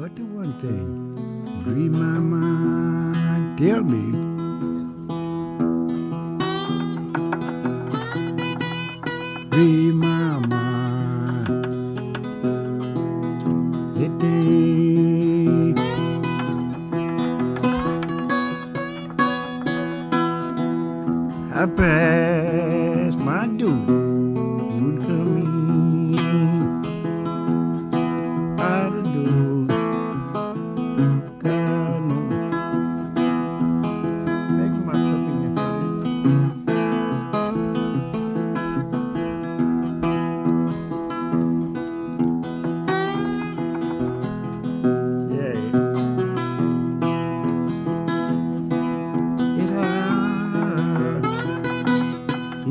but the one thing grieves my mind. Tell me. Grieves my mind. It ain't. I pass my due.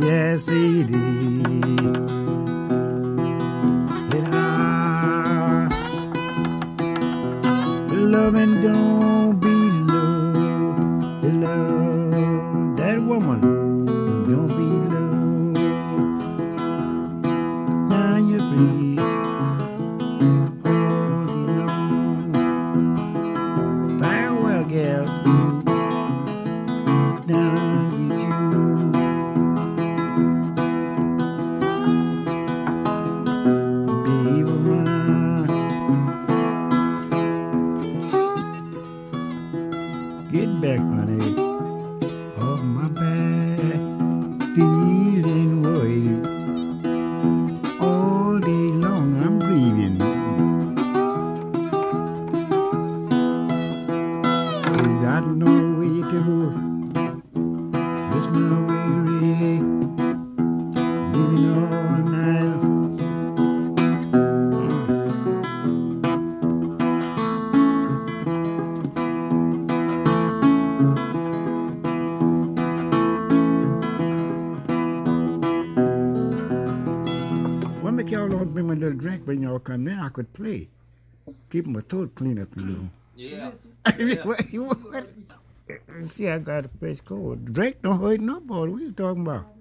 Yes, it is. It hard. Love and don't be loved. Love that woman. Don't be loved. Now you're free. Oh, farewell, girl. Now you. Get back, honey, off my back, feeling worried. All day long I'm grieving. I got no way to move. It's my way, really. Living all y'all don't bring me a little drink when y'all come. Then I could play. Keep my throat clean up a little. Yeah. See, I got a fresh cold. Drink don't hurt nobody. What are you talking about?